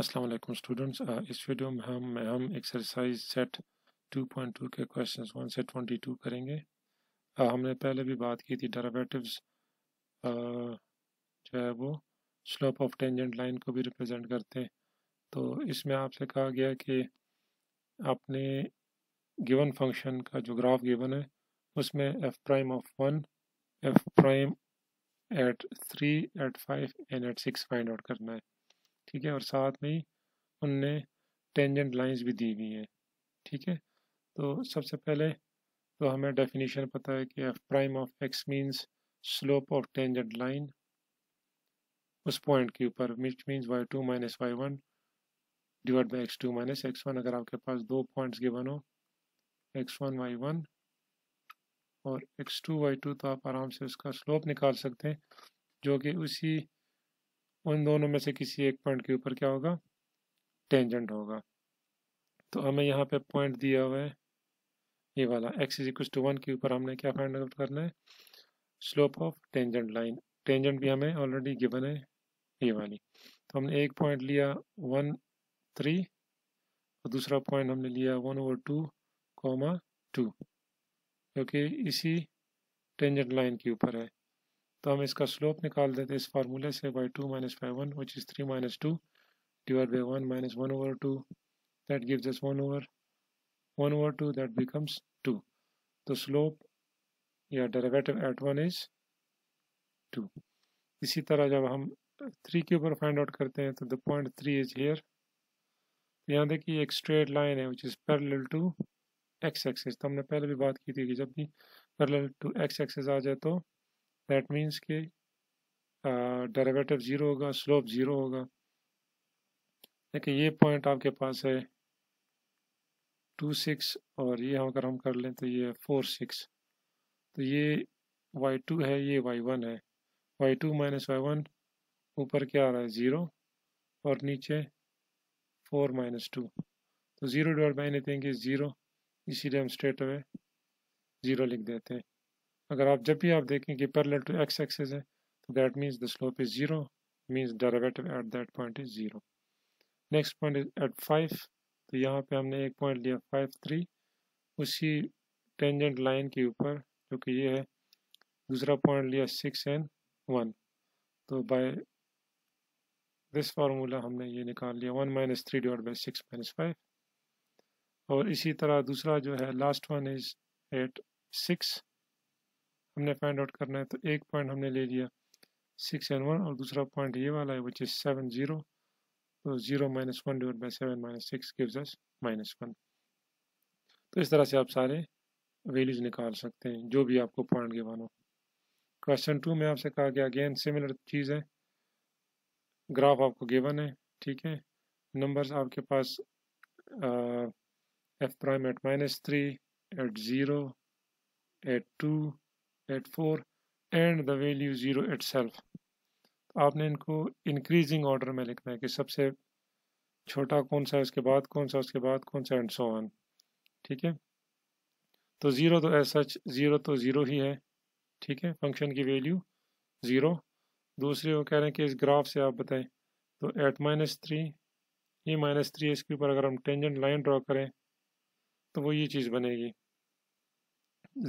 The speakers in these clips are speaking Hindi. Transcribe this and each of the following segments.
अस्सलाम वालेकुम स्टूडेंट्स, इस वीडियो में हम एक्सरसाइज सेट 2.2 के क्वेश्चंस 1 से 22 करेंगे। हमने पहले भी बात की थी डेरिवेटिव्स जो है वो स्लोप ऑफ टेंजेंट लाइन को भी रिप्रेजेंट करते हैं। तो इसमें आपसे कहा गया कि आपने गिवन फंक्शन का जो ग्राफ गिवन है उसमें F prime of 1, F prime at 3, at 5 and at 6 find out करना है, ठीक है। और साथ में ही उनने टेंजेंट लाइंस भी दी हुई हैं, ठीक है। तो सबसे पहले तो हमें डेफिनेशन पता है कि F prime of X means slope of tangent line उस पॉइंट के ऊपर, which means Y two minus Y one divide by X two minus x one. अगर आपके पास दो पॉइंट्स गिवन हो एक्स वन वाई वन और एक्स टू वाई टू, तो आप आराम से उसका स्लोप निकाल सकते हैं जो कि उसी उन दोनों में से किसी एक पॉइंट के ऊपर क्या होगा, टेंजेंट होगा। तो हमें यहाँ पे पॉइंट दिया हुआ है ये वाला x इज इक्वल टू 1 के ऊपर हमने क्या फाइंड आउट करना है, slope of tangent line. Tangent भी हमें ऑलरेडी गिवन है ये वाली। तो हमने एक पॉइंट लिया 1 3 और दूसरा पॉइंट हमने लिया 1/2, 2 क्योंकि इसी टेंजेंट लाइन के ऊपर है। तो हम इसका स्लोप निकाल देते हैं इस फार्मूले से, by two minus Y one which is 3 minus 2 divide by 1 minus 1/2 that gives us 1/2 that becomes 2। तो स्लोप या डेरिवेटिव एट 1 इज 2। इसी तरह जब हम 3 के ऊपर फाइंड आउट करते हैं तो द पॉइंट 3 इज हेयर। यहाँ देखिए एक स्ट्रेट लाइन है which is parallel to x axis. तो हमने पहले भी बात की थी कि जब भी पैरेलल टू एक्स एक्सिस आ जाए तो दैट मीन्स के डेरिवेटिव 0 होगा, स्लोप 0 होगा। देखिए ये पॉइंट आपके पास है 2 6 और ये अगर हम कर लें तो ये 4 6। तो ये y2 है, ये y1 है। y2 माइनस y1 ऊपर क्या आ रहा है 0 और नीचे 4 माइनस 2। तो 0 डिवाइड बाई एनीथिंग इज 0, इसीलिए हम स्ट्रेट अवे 0 लिख देते हैं। अगर आप जब भी आप देखें कि पैरेलल टू एक्स एक्सिस है तो that means the slope is 0, means derivative at that point is 0। Next point is at 5। तो यहाँ पे हमने एक पॉइंट लिया 5 3 उसी टेंजेंट लाइन के ऊपर जो कि ये है। दूसरा पॉइंट लिया 6 एंड 1। तो बाय दिस फार्मूला हमने ये निकाल लिया 1 माइनस 3 डिवाइड बाई 6 माइनस 5। और इसी तरह दूसरा जो है लास्ट वन इज एट 6, हमने फाइंड आउट करना है। तो एक पॉइंट हमने ले लिया 6 एंड 1 और दूसरा पॉइंट ये वाला है विच इज 7 0। तो 0 minus 1 divide by 7 minus 6 gives us -1। तो इस तरह से आप सारे वैल्यूज निकाल सकते हैं जो भी आपको पॉइंट गिवन हो। क्वेश्चन 2 में आपसे कहा गया अगेन सिमिलर चीज़ है, ग्राफ आपको गिवन है, ठीक है। नंबर्स आपके पास F prime at -3, at 0, at 2, at 4 and the value 0 itself. आपने इनको इंक्रीजिंग ऑर्डर में लिखना है कि सबसे छोटा कौन सा है, उसके बाद कौन सा, उसके बाद कौन सा एंड सो ऑन, ठीक है। तो 0 तो एज सच 0 तो 0 ही है, ठीक है। फंक्शन की वैल्यू 0। दूसरे वो कह रहे हैं कि इस ग्राफ से आप बताएं। तो एट -3 ये -3 है, इसके ऊपर अगर हम टेंजेंट लाइन ड्रॉ करें तो वो ये चीज़ बनेगी।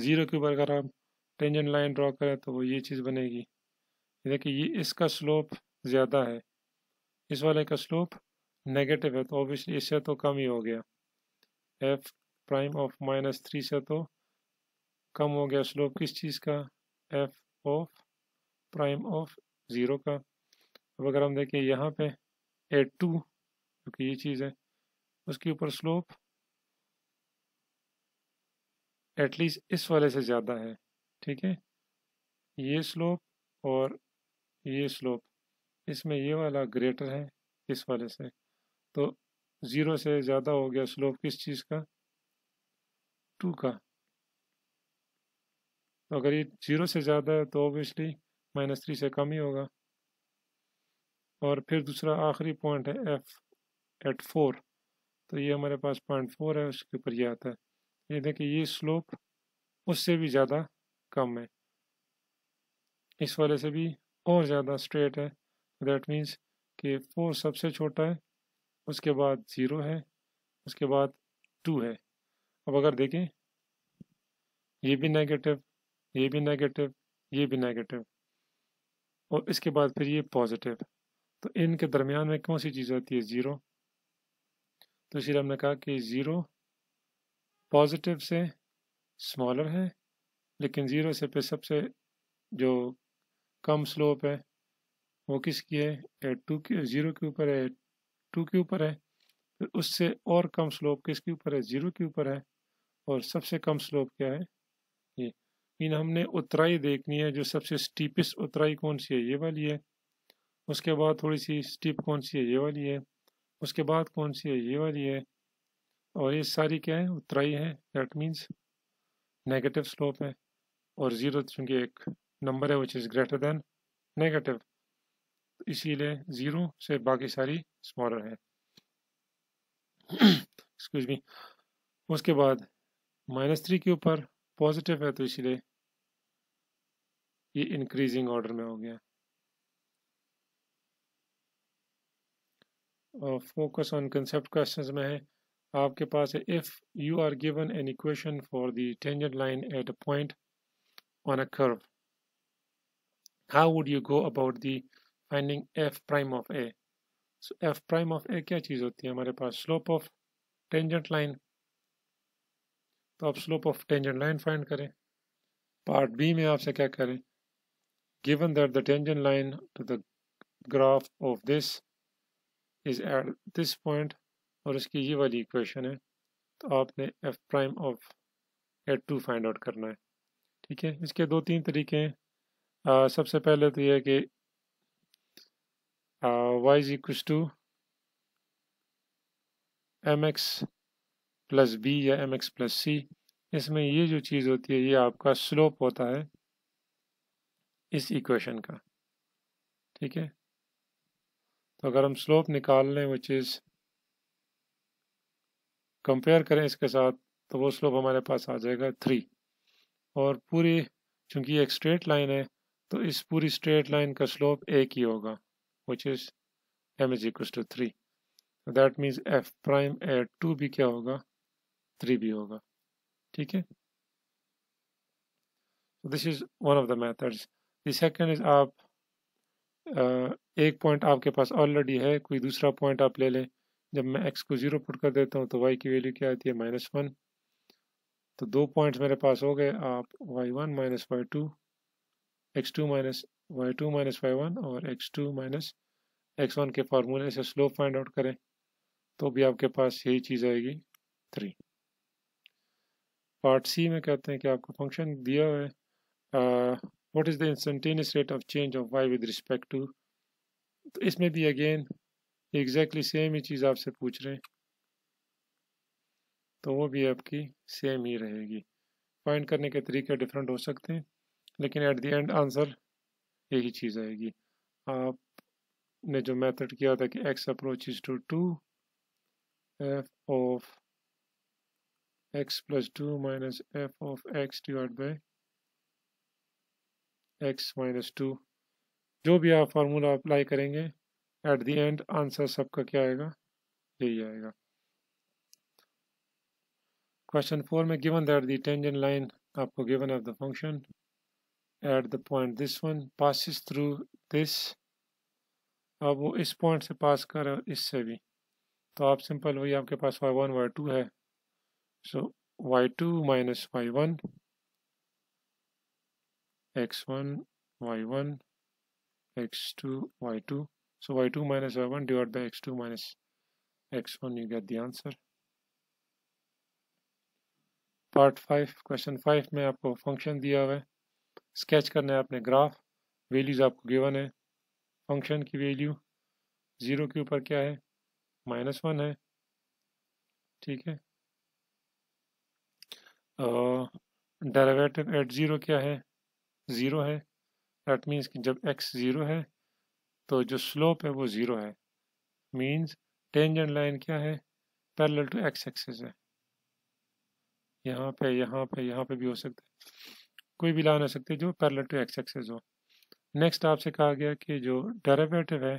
0 के ऊपर अगर हम टेंजेंट लाइन ड्रॉ करें तो वो ये चीज़ बनेगी। देखिए ये इसका स्लोप ज़्यादा है, इस वाले का स्लोप नेगेटिव है, तो ऑब्वियसली इससे तो कम ही हो गया। एफ प्राइम ऑफ -3 से तो कम हो गया स्लोप किस चीज़ का, एफ ऑफ प्राइम ऑफ 0 का। अब अगर हम देखें यहाँ पे एट 2 क्योंकि ये चीज़ है, उसके ऊपर स्लोप एटलीस्ट इस वाले से ज़्यादा है, ठीक है। ये स्लोप और ये स्लोप, इसमें ये वाला ग्रेटर है इस वाले से। तो 0 से ज़्यादा हो गया स्लोप किस चीज़ का, 2 का। तो अगर ये 0 से ज़्यादा है तो ऑब्वियसली -3 से कम ही होगा। और फिर दूसरा आखिरी पॉइंट है एफ एट 4, तो ये हमारे पास 0.4 है, उसके ऊपर ये आता है। ये देखिए ये स्लोप उससे भी ज़्यादा कम है, इस वाले से भी और ज़्यादा स्ट्रेट है। दैट मीन्स कि 4 सबसे छोटा है उसके बाद 0 है, उसके बाद 2 है। अब अगर देखें ये भी नेगेटिव, ये भी नेगेटिव, ये भी नेगेटिव और इसके बाद फिर ये पॉजिटिव, तो इनके दरमियान में कौन सी चीज़ आती है? ज़ीरो। तो इसलिए हमने कहा कि ज़ीरो पॉजिटिव से स्मॉलर है, लेकिन ज़ीरो से पे सबसे जो कम स्लोप है वो किसकी है? टू की। ज़ीरो के ऊपर है, टू के ऊपर है, फिर उससे और कम स्लोप किसके ऊपर है? ज़ीरो के ऊपर है। और सबसे कम स्लोप क्या है? ये। इन हमने उतराई देखनी है, जो सबसे स्टीपेस्ट उतराई कौन सी है? ये वाली है। उसके बाद थोड़ी सी स्टीप कौन सी है? ये वाली है। उसके बाद कौन सी है? ये वाली है। और ये सारी क्या है? उतराई है, दैट मीन्स नेगेटिव स्लोप है। और ज़ीरो चूँकि एक नंबर है which is greater than negative, इसीलिए ज़ीरो से बाकी सारी स्मॉलर है। Excuse me. उसके बाद -3 के ऊपर पॉजिटिव है, तो इसलिए ये इंक्रीजिंग ऑर्डर में हो गया। और फोकस ऑन कंसेप्ट क्वेश्चंस में है, आपके पास है if you are given an equation for the tangent line at a point on a curve, how would you go about the finding F prime of A. So F prime of ए क्या चीज़ होती है? हमारे पास स्लोप ऑफ टेंजेंट लाइन, तो आप slope of tangent line find करें। पार्ट बी में आपसे क्या करें? Given that the tangent line to the graph of this is at this point, और इसकी ये वाली इक्वेशन है, तो आपने F prime of a to find out करना है। ठीक है, इसके दो तीन तरीके हैं। सबसे पहले तो यह है कि y is equal to mx plus B या mx प्लस सी। इसमें ये जो चीज़ होती है ये आपका स्लोप होता है इस इक्वेशन का। ठीक है, तो अगर हम स्लोप निकाल लें वो चीज़ कंपेयर करें इसके साथ, तो वो स्लोप हमारे पास आ जाएगा 3। और पूरी चूँकि एक स्ट्रेट लाइन है तो इस पूरी स्ट्रेट लाइन का स्लोप एक ही होगा which is m is equals to 3. So that means f prime at 2 भी क्या होगा? 3 भी होगा। ठीक है, so this is one of the methods. The second is आप एक पॉइंट आपके पास ऑलरेडी है, कोई दूसरा पॉइंट आप ले लें। जब मैं x को 0 पुट कर देता हूँ तो y की वैल्यू क्या आती है? -1। तो दो पॉइंट्स मेरे पास हो गए, आप y1 minus y2, x2 minus y2 minus y1 और x2 माइनस x1 के फार्मूले से स्लोप फाइंड आउट करें, तो भी आपके पास यही चीज़ आएगी 3। पार्ट सी में कहते हैं कि आपको फंक्शन दिया हुआ है, what is the instantaneous rate of change of y with respect to. तो इसमें भी अगेन एग्जैक्टली सेम ही चीज़ आपसे पूछ रहे हैं, तो वो भी आपकी सेम ही रहेगी। फाइंड करने के तरीके डिफरेंट हो सकते हैं, लेकिन एट द एंड आंसर यही चीज़ आएगी। आपने जो मेथड किया था कि x approaches to 2, f of x plus 2 minus f of x divide by x minus 2, जो भी आप फार्मूला अप्लाई करेंगे एट द एंड आंसर सबका क्या आएगा? यही आएगा। क्वेश्चन 4 में given that the tangent line आपको given of the function at the point this one passes through this, अब वो इस पॉइंट से पास कर और इससे भी, तो आप सिंपल वही आपके पास y1 y2 है, so y2 minus y1 x1 y1 x2 y2, so y2 minus y1 divide by x2 minus x1, you get the answer। Part 5, question 5 में आपको फंक्शन दिया हुआ है, स्केच करना है आपने ग्राफ। वैल्यूज़ आपको गिवन है, फंक्शन की वैल्यू 0 के ऊपर क्या है? -1 है। ठीक है, डेरिवेटिव एट 0 क्या है? 0 है, दैट मीन्स कि जब x 0 है तो जो स्लोप है वो 0 है, मीन्स टेंजेंट लाइन क्या है? पैरेलल टू x एक्सिस है। यहाँ पे यहाँ पे यहाँ पे भी हो सकता है, कोई भी लाइन हो सकती है जो पैरेलल टू x एक्सिस हो। नेक्स्ट आपसे कहा गया कि जो डेरिवेटिव है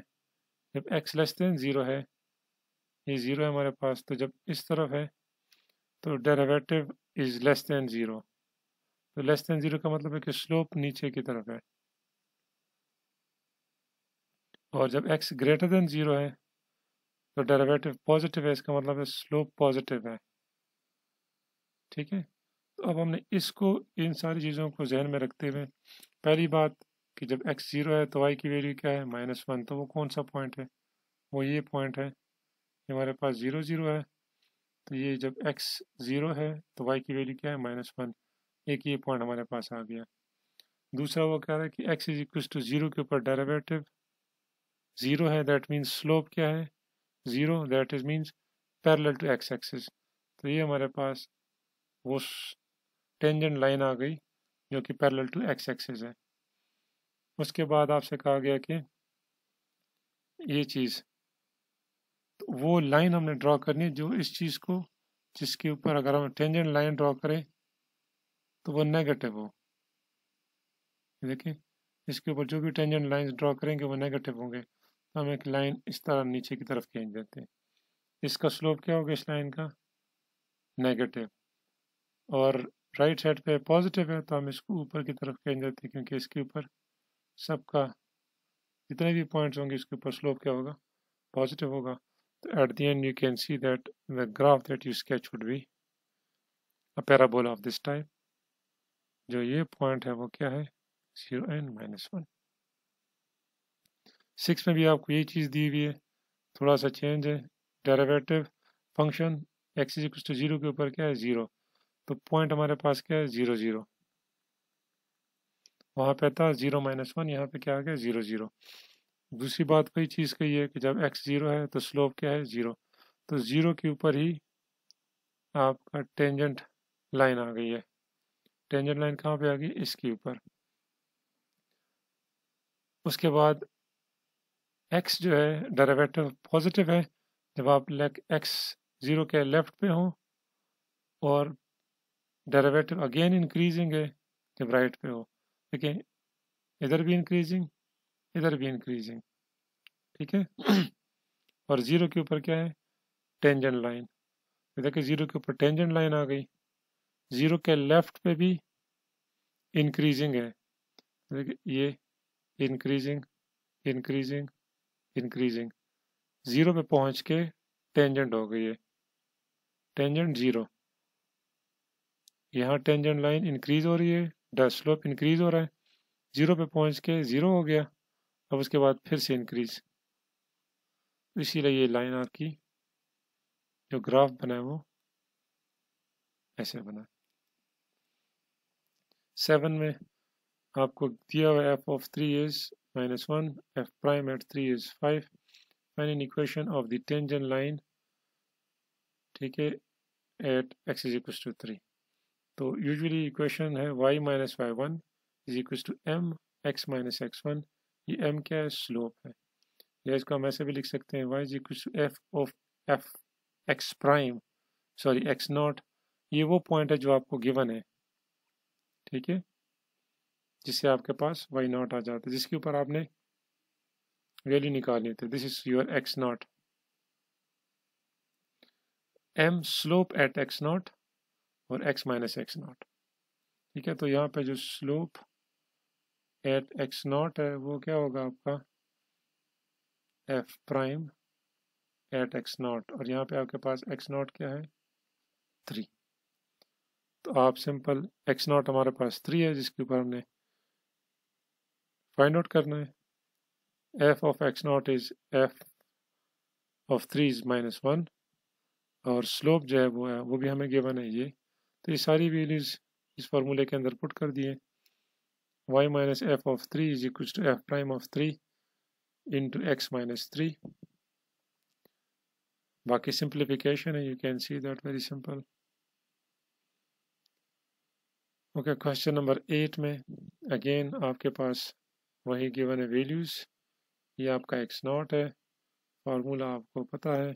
जब x लेस देन 0 है ये ज़ीरो है हमारे पास, तो जब इस तरफ है तो derivative is less than zero. तो लेस दैन ज़ीरो का मतलब है कि स्लोप नीचे की तरफ है, और जब एक्स ग्रेटर दैन ज़ीरो है तो डेरिवेटिव पॉजिटिव है, इसका मतलब है स्लोप पॉजिटिव है। ठीक है, तो अब हमने इसको, इन सारी चीज़ों को जहन में रखते हुए, पहली बात कि जब x ज़ीरो है तो y की वैल्यू क्या है, -1, तो वो कौन सा पॉइंट है, वो ये पॉइंट है, हमारे पास 0, 0 है। तो ये जब x ज़ीरो है तो y की वैल्यू क्या है, -1, एक ये पॉइंट हमारे पास आ गया। दूसरा वो कह रहा है कि x इज इक्वल टू 0 के ऊपर डेरिवेटिव 0 है, दैट मीन्स स्लोप क्या है 0, that is means parallel to x axis. तो ये हमारे पास वो टेंजेंट लाइन आ गई जो कि पैरेलल टू x एक्सिस है। उसके बाद आपसे कहा गया कि ये चीज़, तो वो लाइन हमने ड्रॉ करनी है जो इस चीज़ को, जिसके ऊपर अगर हम टेंजेंट लाइन ड्रॉ करें तो वो नेगेटिव हो। देखिए इसके ऊपर जो भी टेंजेंट लाइन ड्रॉ करेंगे वो नेगेटिव होंगे, तो हम एक लाइन इस तरह नीचे की तरफ खींच देते हैं। इसका स्लोप क्या होगा, इस लाइन का नेगेटिव, और राइट साइड पे पॉजिटिव है तो हम इसको ऊपर की तरफ खींच देते हैं, क्योंकि इसके ऊपर सबका जितने भी पॉइंट्स होंगे इसके ऊपर स्लोप क्या होगा, पॉजिटिव होगा। तो at the end you can see that the graph that you sketch would be a parabola of this type. जो ये पॉइंट है वो क्या है, 0 एंड -1। 6 में भी आपको ये चीज़ दी हुई है, थोड़ा सा चेंज है, derivative function x equal to 0 के ऊपर क्या है, 0, तो पॉइंट हमारे पास क्या है, 0, 0, वहाँ पे था 0, -1, यहाँ पे क्या आ गया, 0, 0। दूसरी बात कोई चीज़ का ये है कि जब x 0 है तो स्लोप क्या है, 0, तो 0 के ऊपर ही आपका टेंजेंट लाइन आ गई है। टेंजेंट लाइन कहाँ पे आ गई, इसके ऊपर। उसके बाद x जो है डेरिवेटिव पॉजिटिव है जब आप x 0 के लेफ्ट पे हो, और डेरिवेटिव अगेन इंक्रीजिंग है जब राइट पे हो। ठीक है, इधर भी इंक्रीजिंग, इधर भी इंक्रीजिंग, ठीक है। और 0 के ऊपर क्या है, टेंजेंट लाइन। देखिए 0 के ऊपर टेंजेंट लाइन आ गई, 0 के लेफ्ट पे भी इंक्रीजिंग है। देखिए ये इंक्रीजिंग, इंक्रीजिंग, इंक्रीजिंग, 0 पे पहुंच के टेंजेंट हो गई है, टेंजेंट 0। यहाँ टेंजेंट लाइन इंक्रीज हो रही है, स्लोप इंक्रीज हो रहा है, 0 पे पहुंच के 0 हो गया। अब उसके बाद फिर से इंक्रीज, इसीलिए ये लाइन आपकी जो ग्राफ बना है वो ऐसे बना। 7 में आपको दिया हुआ f(3) is -1, f(3) is 5, find an equation of the tangent line, ठीक है, at x is equals to 3। तो यूजुअली इक्वेशन है y - y1 is equals to m x minus x1। ये m क्या है, स्लोप है, या इसको हम ऐसे भी लिख सकते हैं y is equals to f of x prime, sorry x naught। ये वो पॉइंट है जो आपको गिवन है, ठीक है, जिससे आपके पास y naught आ जाता है, जिसके ऊपर आपने वैल्यू निकालनी थी। This is your x naught, m slope at x naught और x minus x naught, ठीक है। तो यहाँ पे जो स्लोप एट x naught है वो क्या होगा आपका, f prime at x naught, और यहाँ पे आपके पास x naught क्या है, 3। तो आप सिंपल, x naught हमारे पास 3 है जिसके ऊपर हमने फाइंड आउट करना है। f of x naught is f of 3 is -1, और स्लोप जो है वो भी हमें गिवन है ये। तो ये सारी वैल्यूज इस फार्मूले के अंदर पुट कर दिए। y - f(3) is equals to f prime of 3 into x minus 3। बाकी सिंप्लीफिकेशन है, you can see that, very simple. Okay, question number 8 में अगेन आपके पास वही गिवन है वैल्यूज। ये आपका x naught है, फार्मूला आपको पता है,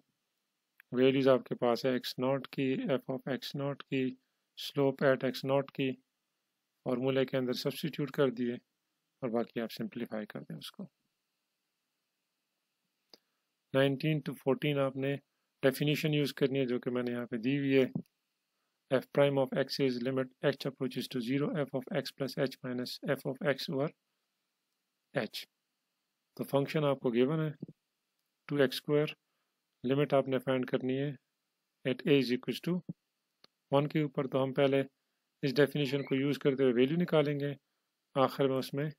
वैल्यूज आपके पास है x naught की, f of x naught की, स्लोप एट x naught की, फार्मूले के अंदर सब्सटीट्यूट कर दिए, और बाकी आप सिंप्लीफाई कर दें उसको। 19 to 14 आपने डेफिनेशन यूज़ करनी है जो कि मैंने यहाँ पे दी हुई है। F prime of x is limit h approaches to zero f of x plus h minus F of x over h. तो फंक्शन आपको गिवन है 2x2, लिमिट आपने फाइंड करनी है at a is equal to 1 के ऊपर। तो हम पहले इस डेफिनेशन को यूज़ करते हुए वैल्यू निकालेंगे, आखिर में उसमें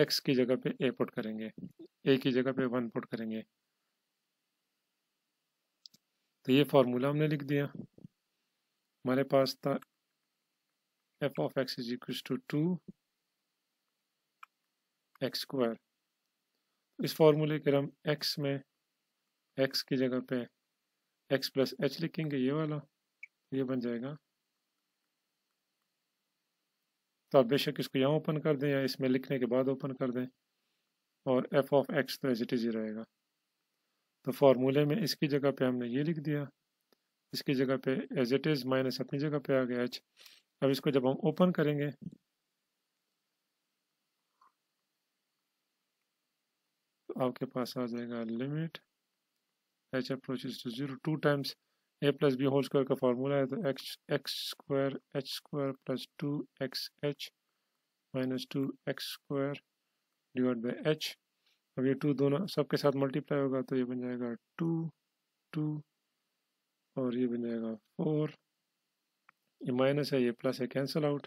x की जगह पे a पुट करेंगे, a की जगह पे 1 पुट करेंगे। तो ये फार्मूला हमने लिख दिया, हमारे पास था F of x is equal to 2x2। इस फार्मूले के हम x में x की जगह पे x प्लस एच लिखेंगे, ये वाला, ये बन जाएगा। तो आप बेशक इसको यहाँ ओपन कर दें या इसमें लिखने के बाद ओपन कर दें, और f ऑफ x तो एज इट इज ही रहेगा। तो फार्मूले में इसकी जगह पे हमने ये लिख दिया, इसकी जगह पे एज इट इज माइनस अपनी जगह पे आ गया h। अब इसको जब हम ओपन करेंगे तो आपके पास आ जाएगा limit h approaches to zero 2 times a plus b whole square का फार्मूला है। तो x square h square plus 2xh minus 2x square divide by h। अब ये 2 दोनों सबके साथ मल्टीप्लाई होगा तो ये बन जाएगा 2 और ये बन जाएगा 4। ये माइनस है, ये प्लस है, कैंसिल आउट।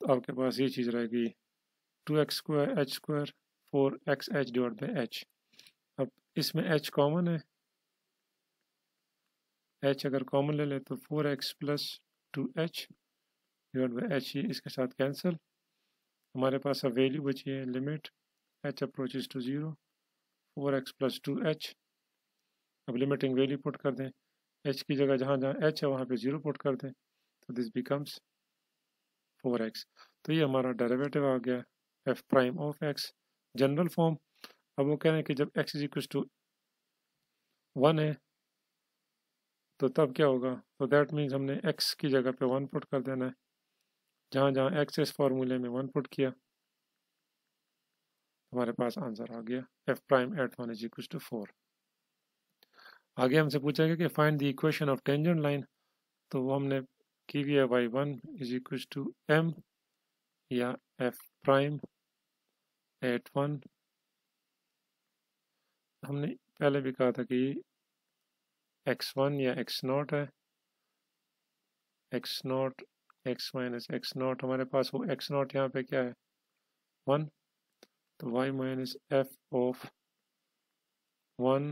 तो आपके पास ये चीज़ रहेगी 2x square h square 4xh divide by h। अब इसमें h कॉमन है, h अगर कॉमन ले ले तो 4x plus 2h divide by h, ये इसके साथ कैंसिल। हमारे पास अब वैल्यू बची है limit h approaches to zero 4x plus 2h। अब लिमिटिंग वैल्यू पुट कर दें, h की जगह जहाँ जहाँ h है वहाँ पे 0 पुट कर दें, तो दिस बिकम्स 4x। तो ये हमारा डेरिवेटिव आ गया f prime of x general form. अब वो कह रहे हैं कि जब x इज इक्वल टू 1 है तो तब क्या होगा, तो दैट मीन्स हमने x की जगह पे 1 पुट कर देना है, जहाँ जहाँ x इस फार्मूले में 1 पुट किया। हमारे पास आंसर आ गया f prime at 1 is equal to 4। आगे हमसे पूछा गया कि find the equation of tangent line. तो वो हमने की हुई है y1 is equal to m या f प्राइम एट 1। हमने पहले भी कहा था कि x1 या x0 है, x0 x माइनस x0, हमारे पास वो x0 यहाँ पे क्या है 1। तो y minus f of 1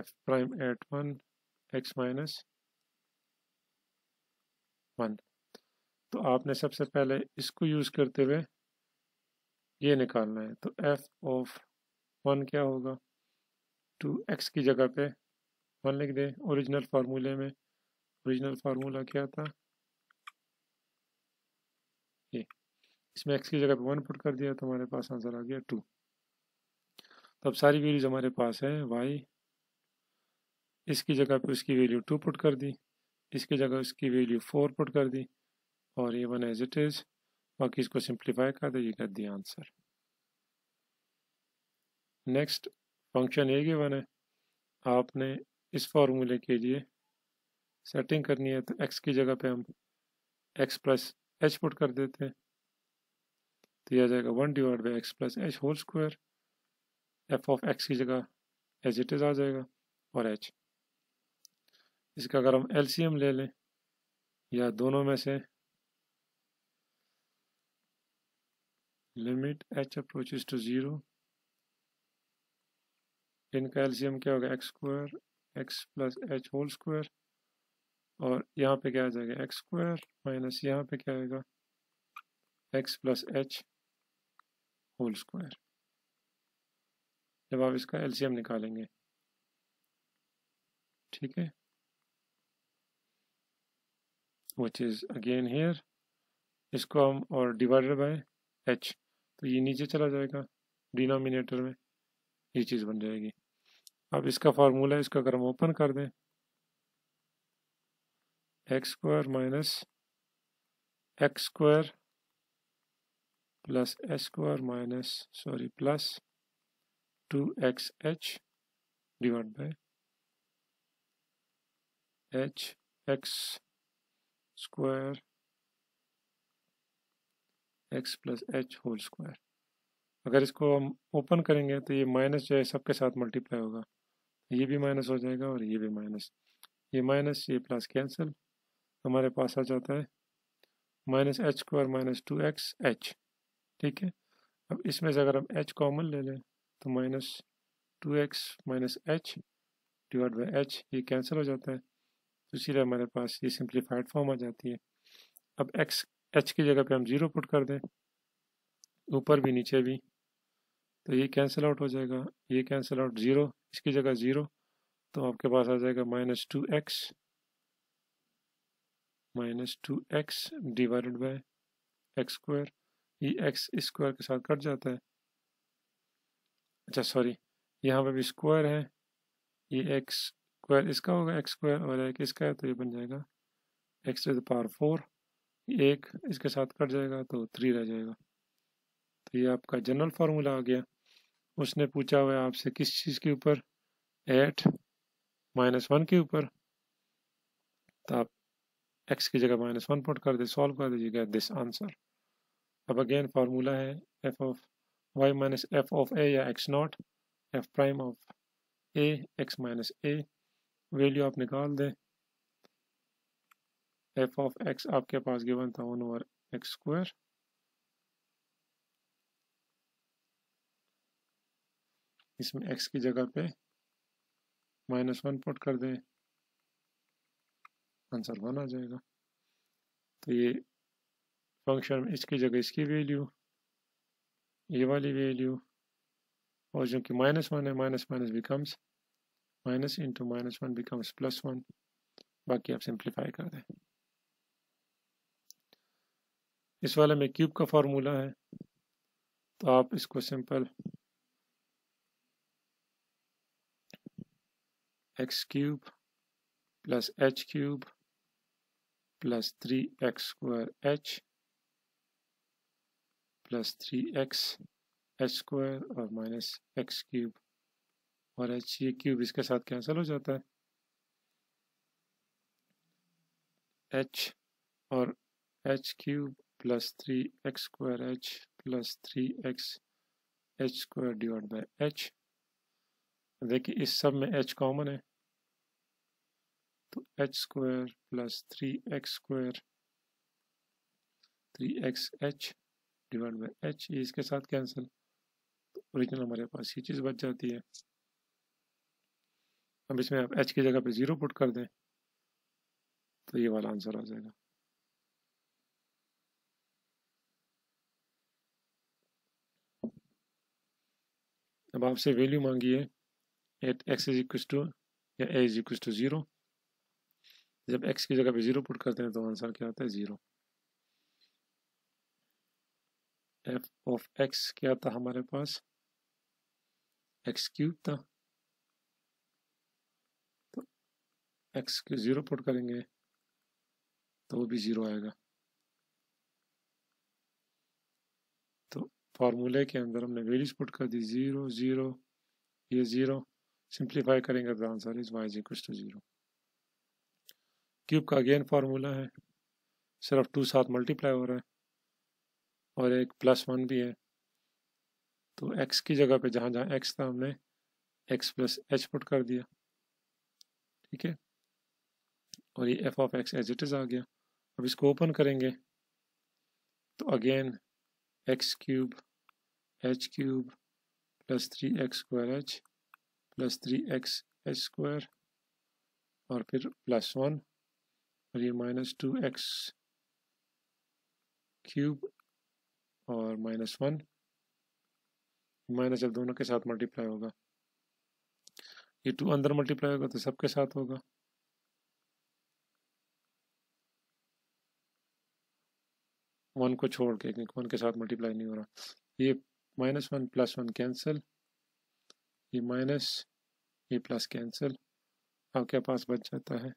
f prime at 1 x minus 1। तो आपने सबसे पहले इसको यूज़ करते हुए ये निकालना है। तो f ऑफ 1 क्या होगा, 2x की जगह पे 1 लिख दे। ओरिजिनल फार्मूले में ओरिजिनल फार्मूला क्या था ये, इसमें x की जगह पे 1 पुट कर दिया तो हमारे पास आंसर आ गया 2। तो अब सारी वैल्यूज हमारे पास है, y इसकी जगह पे उसकी वैल्यू 2 पुट कर दी, इसकी जगह उसकी वैल्यू 4 पुट कर दी, और ये 1 एज इट इज़, बाकी इसको सिंप्लीफाई कर देगा the answer. Next function a given है, आपने इस फार्मूले के लिए सेटिंग करनी है। तो x की जगह पे हम x प्लस एच पुट कर देते हैं, तो यह आ जाएगा 1 divide by x plus h whole square. F of x की जगह एज इट इज आ जाएगा और h। इसका अगर हम LCM ले लें या दोनों में से limit h approaches to zero, इनका एलसीएम क्या होगा x square x plus h whole square, और यहाँ पे क्या आ जाएगा एक्स स्क्वायर माइनस यहाँ पे क्या आएगा x plus h whole square. जब आप इसका एलसीएम निकालेंगे, ठीक है, विच इज अगेन हियर, इसको हम और डिवाइडेड बाय h, तो ये नीचे चला जाएगा डिनोमिनेटर में, ये चीज़ बन जाएगी। अब इसका फार्मूला है, इसका अगर हम ओपन कर दें x square minus x square plus H square minus plus 2xh divide by hx square x plus h whole square. अगर इसको हम ओपन करेंगे तो ये माइनस जो है सबके साथ मल्टीप्लाई होगा, ये भी माइनस हो जाएगा और ये भी माइनस, ये माइनस ये प्लस कैंसिल, हमारे पास आ जाता है minus h square minus 2x h. ठीक है, अब इसमें से अगर हम एच कॉमन ले लें तो minus 2x minus h divide by h, ये कैंसिल हो जाता है, तो इसीलिए हमारे पास ये सिंप्लीफाइड फॉर्म आ जाती है। अब एक्स एच की जगह पे हम जीरो पुट कर दें, ऊपर भी नीचे भी, तो ये कैंसिल आउट हो जाएगा, ये कैंसिल आउट, ज़ीरो इसकी जगह ज़ीरो, तो आपके पास आ जाएगा minus two x divided by x square, ये एक्स स्क्वायर के साथ कट जाता है। अच्छा सॉरी, यहाँ पे भी स्क्वायर है, ये एक्स स्क्वायर इसका होगा एक्स स्क्वायर और एक इसका है, तो ये बन जाएगा एक्स टू द पावर 4, एक इसके साथ कट जाएगा तो 3 रह जाएगा। तो ये आपका जनरल फार्मूला आ गया। उसने पूछा हुआ है आपसे किस चीज़ के ऊपर, 8 -1 के ऊपर, तो आप x की जगह -1 पुट कर दे, सॉल्व कर दीजिएगा दिस आंसर। अब अगेन फार्मूला है f(y माइनस f(a) या x0 f' (a) x - a, value आप निकाल दें। f(x) आपके पास गिवन था 1/x², इसमें x की जगह पे -1 पुट कर दें, आंसर 1 आ जाएगा। तो ये फंक्शन में इसकी जगह इसकी वैल्यू, ये वाली वैल्यू, और जो कि -1 है, minus becomes minus into -1 becomes +1, बाकी आप सिंप्लीफाई कर दें। इस वाले में क्यूब का फार्मूला है, तो आप इसको simple x cube plus h cube plus 3x² h plus 3x h square और माइनस एक्स क्यूब और एच, ये क्यूब इसके साथ कैंसिल हो जाता है, एच और h cube plus 3x² h plus 3x h square divide by h. देखिए इस सब में एच कॉमन है, तो h square plus 3x² 3x h divide by h, ये इसके साथ कैंसिल, तो ओरिजिनल हमारे पास ये चीज़ बच जाती है। अब इसमें आप एच की जगह पे 0 पुट कर दें तो ये वाला आंसर आ जाएगा। अब आपसे वैल्यू मांगी है एट x = या a = 0, जब x की जगह पे 0 पुट करते हैं तो आंसर क्या आता है 0। f(x) क्या था हमारे पास, x क्यूब था, तो x के 0 पुट करेंगे तो वो भी 0 आएगा। फार्मूले के अंदर हमने वैल्यूज पुट कर दी, 0 0, ये 0, सिंप्लीफाई करेंगे तो आंसर इज y = 0। क्यूब का अगेन फार्मूला है, सिर्फ 2 साथ मल्टीप्लाई हो रहा है और एक +1 भी है, तो x की जगह पे जहाँ जहाँ x था हमने x प्लस एच पुट कर दिया। ठीक है, और ये f(x) एज इट इज आ गया। अब इसको ओपन करेंगे तो again x cube h cube plus 3x² h plus 3x h square और फिर +1 और ये माइनस 2x क्यूब और -1, माइनस जब दोनों के साथ मल्टीप्लाई होगा, ये 2 अंदर मल्टीप्लाई होगा तो सबके साथ होगा, वन को छोड़ के, वन के साथ मल्टीप्लाई नहीं हो रहा, ये -1 +1 कैंसिल, ये माइनस ये प्लस कैंसिल, आपके पास बच जाता है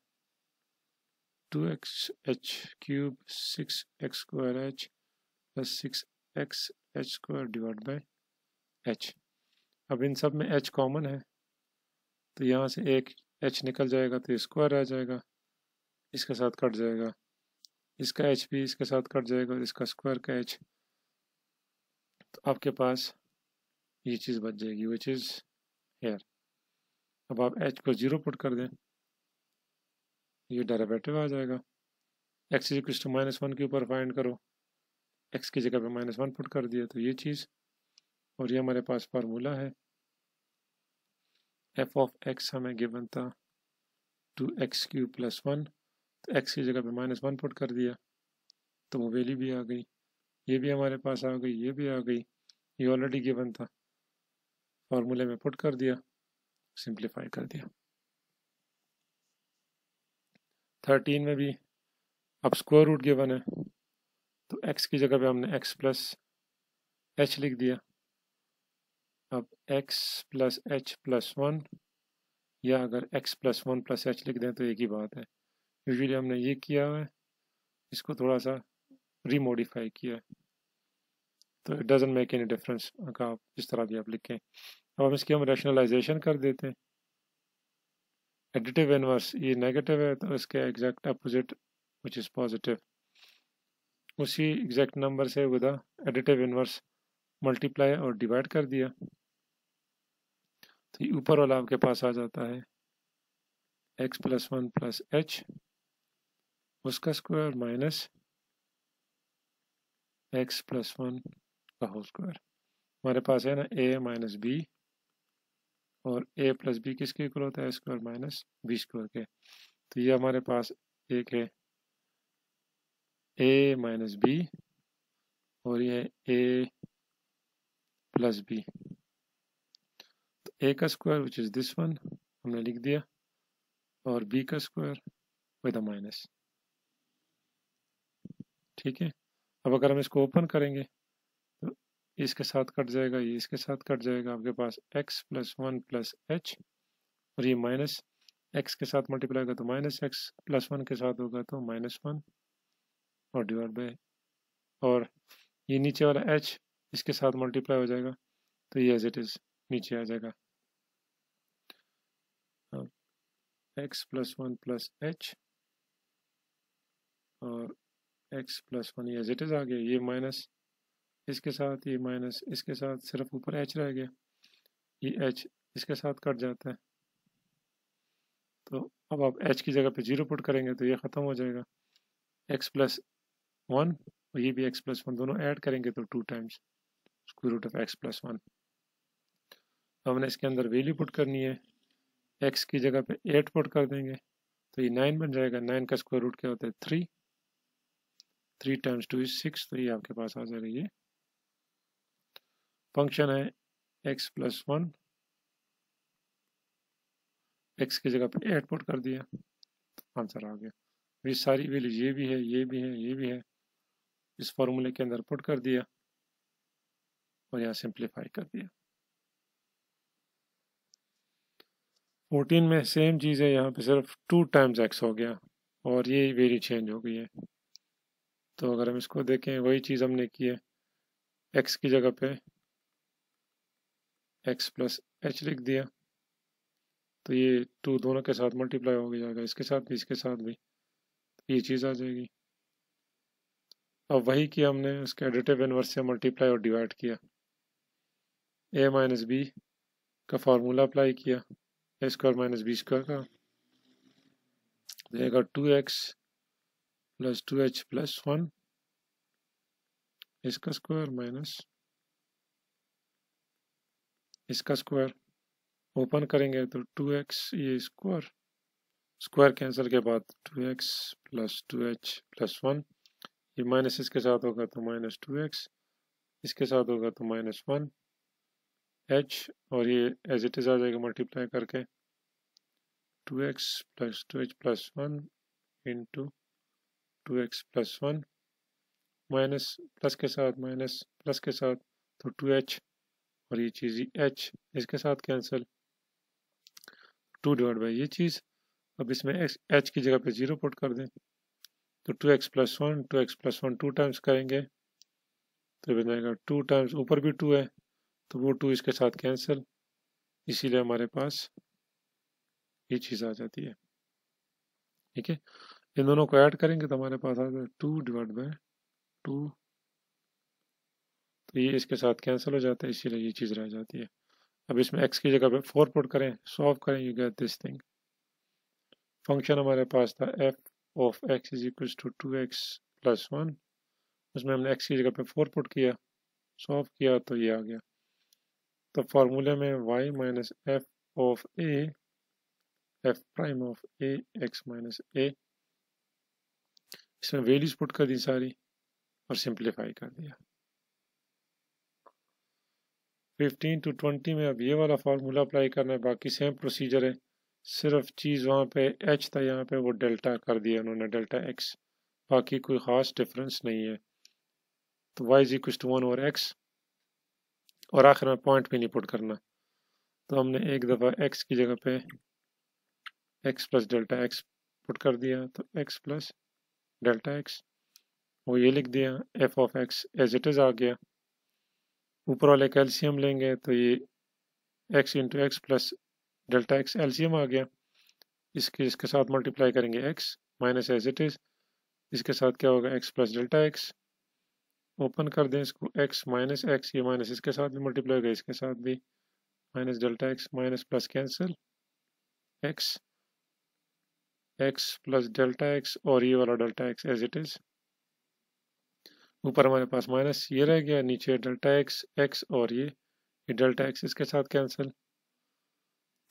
2x h cube 6x² h plus 6x h square divide by h. अब इन सब में एच कॉमन है, तो यहाँ से एक एच निकल जाएगा तो स्क्वायर आ जाएगा, इसके साथ कट जाएगा, इसका एच भी इसके साथ कट जाएगा और इसका स्क्वायर का एच, तो आपके पास ये चीज़ बच जाएगी वो चीज़ हेयर। अब आप एच को ज़ीरो पुट कर दें, ये डेरिवेटिव आ जाएगा। एक्स इक्वल टू -1 के ऊपर फाइंड करो, एक्स की जगह पे -1 पुट कर दिया तो ये चीज़, और ये हमारे पास फार्मूला है एफ ऑफ एक्स हमें गिवन था 2x³ + 1, तो एक्स की जगह पे -1 पुट कर दिया तो वो वैल्यू भी आ गई, ये भी हमारे पास आ गई, ये भी आ गई, ये ऑलरेडी गिवन था, फार्मूले में पुट कर दिया, सिंप्लीफाई कर दिया। 13 में भी अब स्क्वायर रूट गिवन है तो x की जगह पे हमने x + h लिख दिया। अब x + h + 1, या अगर x + 1 + h लिख दें तो एक ही बात है। यूजुअली हमने ये किया है, इसको थोड़ा सा रीमॉडिफाई किया है, तो it doesn't make any difference का आप जिस तरह भी आप लिखें। अब हम इसकी हम रैशनलाइजेशन कर देते हैं। एडिटिव इनवर्स ये नेगेटिव है तो इसके exact opposite which is positive, उसी एग्जैक्ट नंबर से विद एडिटिव इनवर्स मल्टीप्लाई और डिवाइड कर दिया तो ये ऊपर वाला आपके पास आ जाता है x + 1 + h, उसका स्क्वायर माइनस x + 1 का होल स्क्वायर। हमारे पास है ना a - b, और a + b किसके इक्वल होता है a² - b² के, तो ये हमारे पास एक है a - b और ये a + b, तो a का square which is this one हमने लिख दिया और b का स्क्वायर विद अ माइनस। ठीक है, अब अगर हम इसको ओपन करेंगे तो इसके साथ कट जाएगा, ये इसके साथ कट जाएगा, आपके पास x + 1 + h और ये माइनस x के साथ मल्टीप्लाई होगा तो माइनस x + 1 के साथ होगा तो -1 और डिवाइड बाय, और ये नीचे वाला h इसके साथ मल्टीप्लाई हो जाएगा तो ये एज इट इज नीचे आ जाएगा। अब x + 1 + h और x + 1 ये एज इट इज आ गया, ये माइनस इसके साथ, ये माइनस इसके साथ, सिर्फ ऊपर h रह गया, ये h इसके साथ कट जाता है तो अब आप h की जगह पे 0 पुट करेंगे तो ये ख़त्म हो जाएगा। x + 1 और ये भी x + 1 दोनों ऐड करेंगे तो 2 × √(x + 1)। हमने इसके अंदर वैल्यू पुट करनी है, x की जगह पे 8 पुट कर देंगे तो ये 9 बन जाएगा, 9 का स्क्वायर रूट क्या होता है 3, 3 × 2 = 6, तो ये आपके पास आ जाएगा। ये फंक्शन है x + 1, x की जगह पे 8 पुट कर दिया तो आंसर आ गया। ये सारी वैल्यू ये भी है, ये भी है, ये भी है, इस फॉर्मूले के अंदर पुट कर दिया और यहाँ सिंप्लीफाई कर दिया। 14 में सेम चीज है, यहाँ पे सिर्फ 2 × x हो गया और ये वैल्यू चेंज हो गई है। तो अगर हम इसको देखें वही चीज हमने की है, x की जगह पे x + h लिख दिया तो ये 2 दोनों के साथ मल्टीप्लाई हो जाएगा, इसके साथ भी, इसके साथ भी, ये चीज़ आ जाएगी। अब वही कि हमने उसके एडिटिव इनवर्स से मल्टीप्लाई और डिवाइड किया, a - b का फार्मूला अप्लाई किया, a² - b² का देगा 2x + 2h + 1, इसका स्क्वायर माइनस इसका स्क्वायर, ओपन करेंगे तो 2x, ये स्क्वायर स्क्वायर कैंसिल के बाद 2x + 2h + 1, ये माइनस इसके साथ होगा तो -2x, इसके साथ होगा तो -1h और ये एज इट इज आ जाएगा मल्टीप्लाई करके 2x + 2h + 1 into 2x + 1 minus plus के साथ माइनस प्लस के साथ तो 2h और ये चीज़ h इसके साथ कैंसिल 2 डिवाइड बाई ये चीज़। अब इसमें h की जगह पे 0 पुट कर दें तो 2x + 1 2 टाइम्स करेंगे तो बन जाएगा 2 टाइम्स, ऊपर भी 2 है तो वो 2 इसके साथ कैंसिल, इसीलिए हमारे पास ये चीज़ आ जाती है। ठीक है, इन दोनों को ऐड करेंगे तो हमारे पास आ जाएगा 2 डिवाइड बाय 2। तो ये इसके साथ कैंसिल हो जाता है, इसीलिए ये चीज़ रह जाती है। अब इसमें x की जगह पे 4 पुट करें, सॉल्व करें, you get this thing. Function हमारे पास था f(x = 2x + 1), उसमें हमने x की जगह पे 4 पुट किया, सॉल्व किया तो ये आ गया। तो फार्मूले में y - f prime of a x minus a, इसमें वैल्यूज पुट कर दी सारी और सिंप्लीफाई कर दिया। 15 to 20 में अब ये वाला फार्मूला अप्लाई करना है, बाकी सेम प्रोसीजर है, सिर्फ चीज़ वहाँ पे h था, यहाँ पे वो डेल्टा कर दिया उन्होंने, डेल्टा x, बाकी कोई ख़ास डिफरेंस नहीं है। तो y = 1/x और आखिर में पॉइंट भी नहीं पुट करना। तो हमने एक दफ़ा x की जगह पे x + डेल्टा x पुट कर दिया, तो x + डेल्टा x वो ये लिख दिया, f(x) एज इट इज़ आ गया। ऊपर वाले का एलसीएम लेंगे तो ये x × x + delta x LCM आ गया। इसके साथ मल्टीप्लाई करेंगे x minus as it is, इसके साथ क्या होगा x + डेल्टा x। ओपन कर दें इसको, x माइनस x, ये माइनस इसके साथ भी मल्टीप्लाई होगा, इसके साथ भी minus delta x, minus plus cancel, x + delta x और ये वाला delta x as it is. ऊपर हमारे पास माइनस ये रह गया, नीचे डेल्टा एक्स, एक्स और ये डेल्टा एक्स इसके साथ कैंसिल,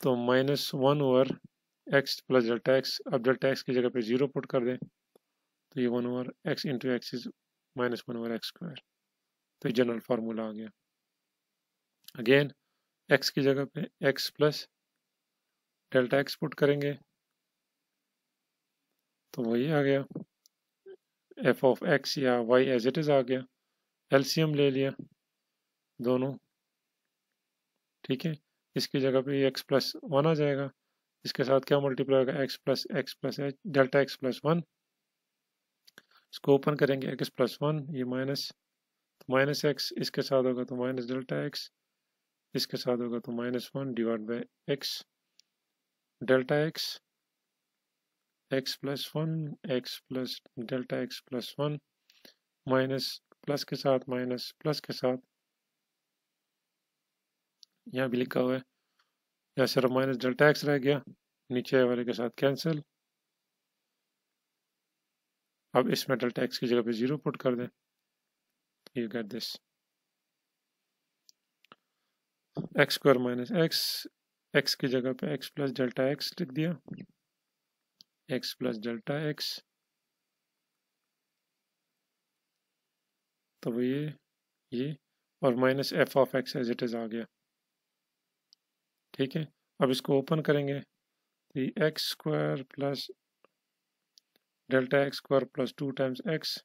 तो -1/x + डेल्टा x। अब डेल्टा एक्स की जगह पे 0 पुट कर दें तो ये 1/x × x इज -1/x²। तो ये जनरल फार्मूला आ गया। अगेन एक्स की जगह पे x + डेल्टा x पुट करेंगे तो वही आ गया, f(x) या y एज इट इज आ गया। एलसीएम ले लिया दोनों, ठीक है। इसकी जगह पे x + 1 आ जाएगा, इसके साथ क्या मल्टीप्लाई होगा, x + डेल्टा x प्लस 1। इसको ओपन करेंगे, x + 1, ये माइनस x, इसके साथ होगा तो -डेल्टा x, इसके साथ होगा तो -1/x delta x, x + delta x plus 1, minus plus के साथ माइनस प्लस के साथ, यहाँ भी लिखा हुआ है, या सिर्फ -डेल्टा x रह गया, नीचे वाले के साथ कैंसिल। अब इसमें डेल्टा x की जगह पे 0 पुट कर दें, you get this, x2 - x, x की जगह पे x + डेल्टा x लिख दिया, x + डेल्टा x, तब ये और -f(x) एज इट इज आ गया, ठीक है। अब इसको ओपन करेंगे, x2 + delta x2 + 2 times x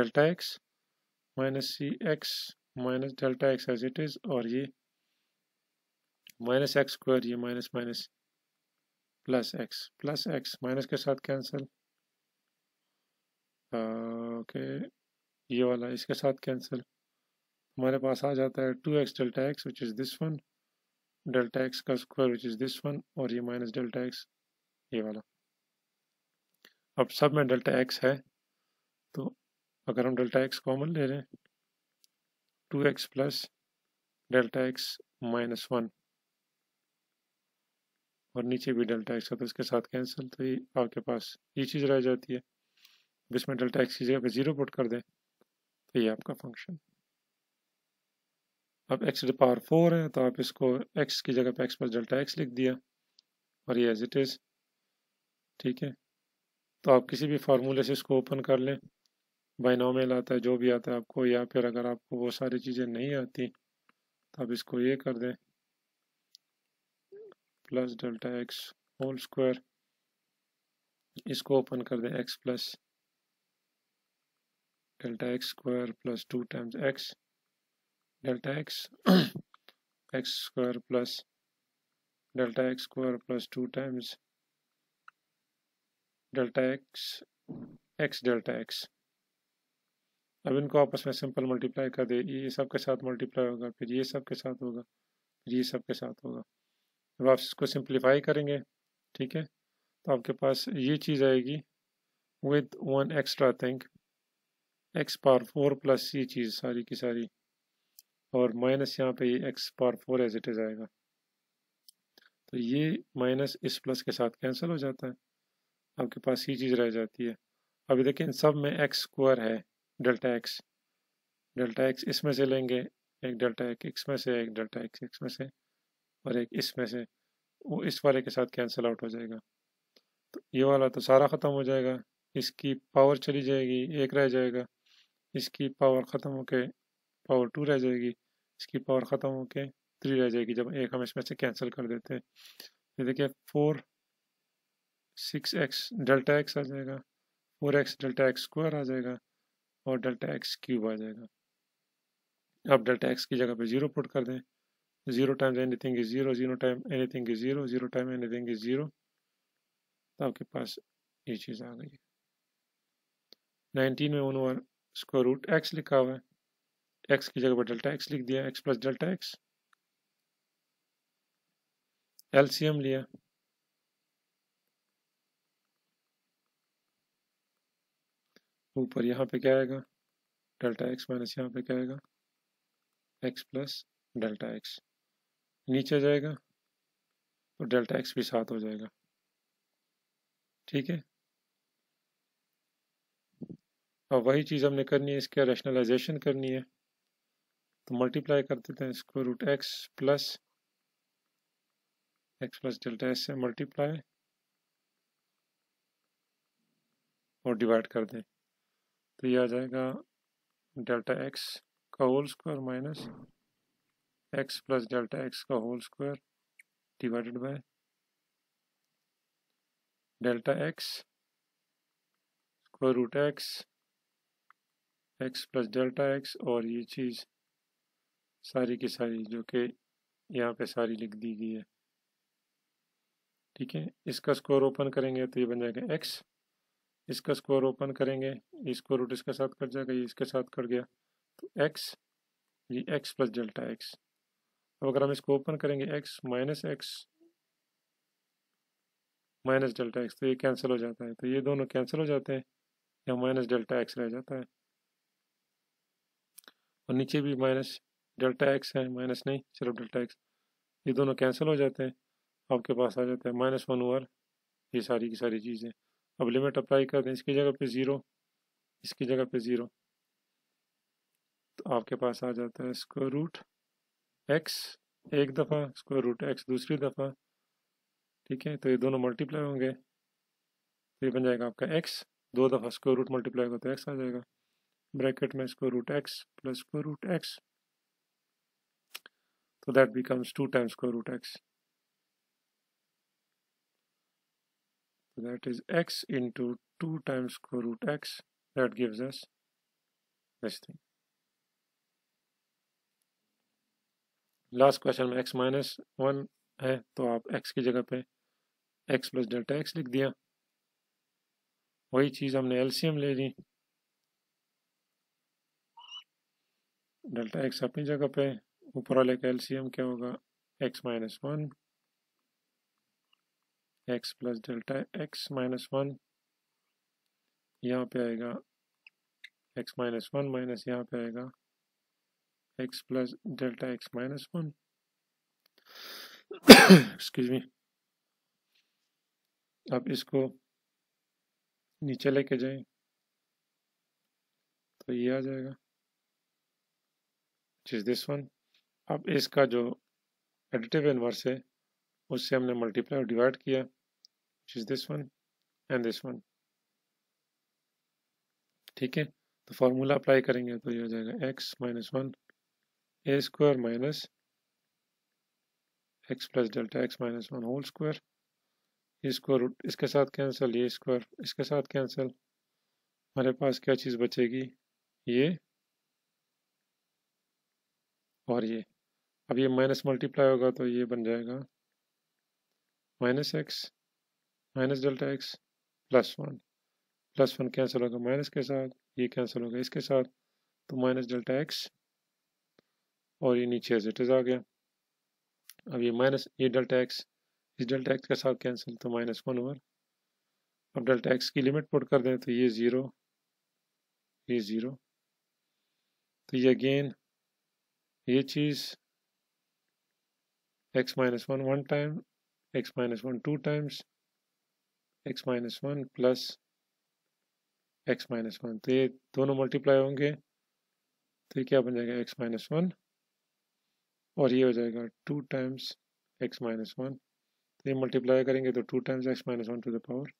delta x minus -x delta x as it is, और ये -x2, ये -x प्लस x, माइनस के साथ कैंसिल, ओके, ये वाला इसके साथ कैंसिल। हमारे पास आ जाता है 2x delta x which is this one, delta x का square which is this one, और ये -डेल्टा x ये वाला। अब सब में डेल्टा x है, तो अगर हम डेल्टा x कॉमन ले लें, 2x + डेल्टा x - 1, और नीचे भी डेल्टा x का, तो इसके साथ कैंसिल, तो ये आपके पास ये चीज़ रह जाती है। अब इसमें डेल्टा x की जगह पे 0 पुट कर दें तो ये आपका फंक्शन। अब x⁴ है, तो आप इसको x की जगह पे x + डेल्टा x लिख दिया और ये एज इट इज़, ठीक है। तो आप किसी भी फार्मूले से इसको ओपन कर लें, बाइनोमियल आता है, जो भी आता है आपको, या फिर अगर आपको वो सारी चीज़ें नहीं आती तो आप इसको ये कर दें, + डेल्टा x होल स्क्वायर, इसको ओपन कर दें, x + delta x square plus 2 times x delta x x square plus delta x square plus 2 times delta x x delta x। अब इनको आपस में सिंपल मल्टीप्लाई कर दें, ये सब के साथ मल्टीप्लाई होगा, फिर ये सब के साथ होगा, फिर ये सब के साथ होगा। अब आप इसको सिंप्लीफाई करेंगे, ठीक है, तो आपके पास ये चीज़ आएगी with one extra thing, x power 4 plus ये चीज सारी की सारी और माइनस यहाँ पे ये x power 4 as it is आएगा, तो ये माइनस इस प्लस के साथ कैंसिल हो जाता है, आपके पास ये चीज रह जाती है। अभी देखिए इन सब में x स्क्वायर है, डेल्टा x इसमें से लेंगे एक, डेल्टा x इसमें से एक, डेल्टा x इसमें से और एक इसमें से, वो इस वाले के साथ कैंसिल आउट हो जाएगा, तो ये वाला तो सारा ख़त्म हो जाएगा, इसकी पावर चली जाएगी, एक रह जाएगा, इसकी पावर ख़त्म होके पावर 2 रह जाएगी, इसकी पावर ख़त्म होके 3 रह जाएगी जब एक हम इसमें से कैंसिल कर देते हैं। ये देखिए 4 6x डेल्टा एक्स आ जाएगा, 4x डेल्टा एक्स स्क्वायर आ जाएगा और डेल्टा एक्स क्यूब आ जाएगा। अब डेल्टा एक्स की जगह पे 0 पुट कर दें, 0 times anything is 0, 0 times anything is 0, 0 times anything is 0, तो आपके पास ये चीज़ आ गई। 19 में उन्होंने स्क्वायर रूट एक्स लिखा हुआ है, एक्स की जगह पर डेल्टा एक्स लिख दिया, x plus delta x, LCM लिया, ऊपर यहाँ पे क्या आएगा डेल्टा एक्स माइनस यहाँ पे क्या आएगा एक्स प्लस डेल्टा एक्स, नीचे जाएगा तो डेल्टा एक्स भी साथ हो जाएगा, ठीक है। अब वही चीज़ हमने करनी है, इसका रैशनलाइजेशन करनी है, तो मल्टीप्लाई कर देते हैं square root x plus delta x से मल्टीप्लाई और डिवाइड कर दें, तो ये आ जाएगा डेल्टा एक्स का whole square minus x plus delta x का whole square divided by delta x square root x plus delta x और ये चीज़ सारी की सारी जो कि यहाँ पे सारी लिख दी गई है, ठीक है। इसका स्क्वायर ओपन करेंगे तो ये बन जाएगा एक्स, इसका स्क्वायर ओपन करेंगे ये स्क्वायर रूट इसके साथ कट जाएगा, ये इसके साथ कट गया तो एक्स, ये एक्स प्लस डेल्टा एक्स। अब अगर हम इसको ओपन करेंगे एक्स माइनस डेल्टा एक्स, तो ये कैंसिल हो जाता है, तो ये दोनों कैंसिल हो जाते हैं, या माइनस डेल्टा एक्स रह जाता है और नीचे भी माइनस डेल्टा एक्स है, माइनस नहीं सिर्फ डेल्टा एक्स, ये दोनों कैंसिल हो जाते हैं, आपके पास आ जाता है माइनस 1 ओवर ये सारी की सारी चीज़ें। अब लिमिट अप्लाई कर दें, इसकी जगह पे 0, इसकी जगह पे 0, तो आपके पास आ जाता है स्क्वायर रूट एक्स एक दफ़ा, स्क्वायर रूट एक्स दूसरी दफ़ा, ठीक है। तो ये दोनों मल्टीप्लाई होंगे तो ये बन जाएगा आपका एक्स, दो दफ़ा स्क्वायर रूट मल्टीप्लाई होगा तो एक्स आ जाएगा, ब्रैकेट में square root x plus square root x, तो that becomes 2 times square root x, that is x into 2 times square root x, that gives us this thing. Last question में x माइनस 1 है, तो आप x की जगह पे x प्लस डेल्टा एक्स लिख दिया, वही चीज़ हमने एलसीएम ले ली, डेल्टा एक्स अपनी जगह पे, ऊपर वाले का एलसीएम क्या होगा x minus 1 x plus delta x minus 1, यहाँ पे आएगा x माइनस 1 माइनस यहाँ पे आएगा x plus delta x minus 1, excuse me. अब इसको नीचे लेके जाएं तो ये आ जाएगा which is this one। अब इसका जो एडिटिव इनवर्स है उससे हमने मल्टीप्लाई और डिवाइड किया which is this one and this one, ठीक है। तो फार्मूला अप्लाई करेंगे तो ये आ जाएगा x minus 1 a square minus x plus delta x minus 1 whole square, ये स्क्वायर रूट इसके साथ कैंसिल, ये स्क्वायर इसके साथ कैंसिल, हमारे पास क्या चीज़ बचेगी ये और ये। अब ये माइनस मल्टीप्लाई होगा तो ये बन जाएगा minus x minus delta x plus 1, plus 1 cancel होगा माइनस के साथ, ये कैंसिल होगा इसके साथ, तो माइनस डेल्टा एक्स और ये नीचे एज इट इज आ गया। अब ये माइनस ये डेल्टा एक्स इस डेल्टा एक्स के साथ कैंसिल, तो माइनस 1 ओवर अब डेल्टा एक्स की लिमिट पुट कर दें तो ये ज़ीरो, ये ज़ीरो, तो ये अगेन ये चीज़ x minus one one time, x minus one two times, x minus one plus x minus one, तो ये दोनों मल्टीप्लाई होंगे तो ये क्या बन जाएगा एक्स माइनस वन और ये हो जाएगा two times x minus one, तो ये मल्टीप्लाई करेंगे तो two times x minus one to the power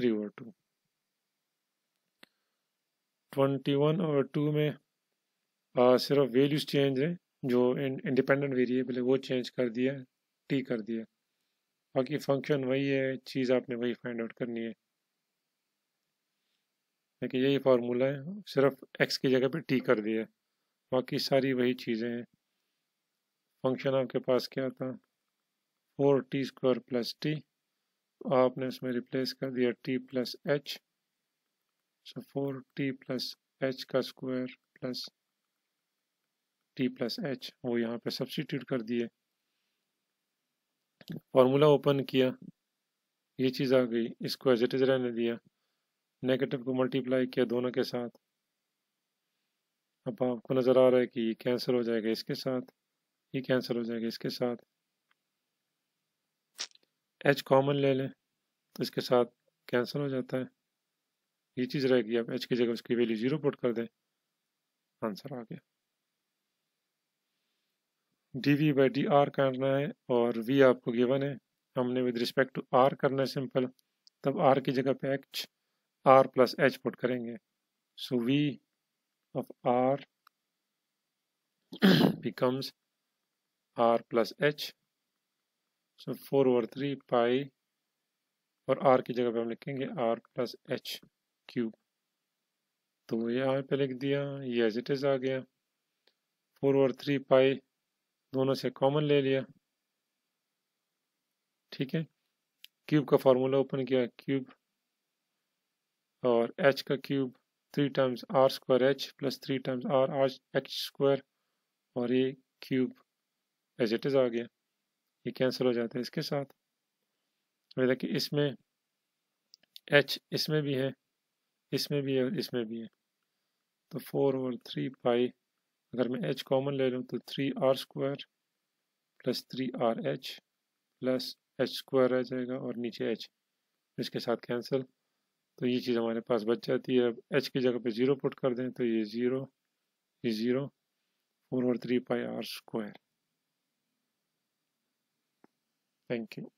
3/2। 21/2 में सिर्फ वैल्यूज चेंज है, जो इंडिपेंडेंट वेरिएबल है वो चेंज कर दिया, टी कर दिया, बाकी फंक्शन वही है, चीज़ आपने वही फाइंड आउट करनी है। देखिए यही फार्मूला है, सिर्फ एक्स की जगह पे टी कर दिया है, बाकी सारी वही चीज़ें हैं। फंक्शन आपके पास क्या था 4t² प्लस टी, आपने उसमें रिप्लेस कर दिया t plus h, so 4t plus h का square plus t plus h वो यहाँ पे सब्स्टिट्यूट कर दिए, फार्मूला ओपन किया, ये चीज़ आ गई, इसको एज इट इज रहने दिया, नेगेटिव को मल्टीप्लाई किया दोनों के साथ, अब आपको नज़र आ रहा है कि ये कैंसिल हो जाएगा इसके साथ, ये कैंसिल हो जाएगा इसके साथ, h कॉमन ले लें तो इसके साथ कैंसिल हो जाता है, ये चीज़ रहेगी, आप h की जगह उसकी वैल्यू 0 पुट कर दें, आंसर आ गया। dv बाई डी आर करना है और v आपको गिवन है, हमने विद रिस्पेक्ट टू r करना है सिंपल, तब r की जगह पे h, r plus h put करेंगे, so v of r becomes r plus h, so 4/3 pi और r की जगह पे हम लिखेंगे r प्लस h क्यूब, तो ये यहाँ पे लिख दिया, ये एज इट इज आ गया, 4/3 पाई दोनों से कॉमन ले लिया, ठीक है, क्यूब का फार्मूला ओपन किया, क्यूब और h का cube 3 times are square H plus 3 times are R H square और ये क्यूब एज इट इज आ गया, ये कैंसिल हो जाता है इसके साथ, तो देखिए इसमें h इसमें भी है, इसमें भी है और इसमें भी है, तो 4/3 पाई अगर मैं h कॉमन ले लूँ तो 3r square plus 3rh plus h square रह जाएगा और नीचे h इसके साथ कैंसिल, तो ये चीज़ हमारे पास बच जाती है, अब h की जगह पे 0 पुट कर दें तो ये 0, ये 0, 4/3 pi r square. Thank you.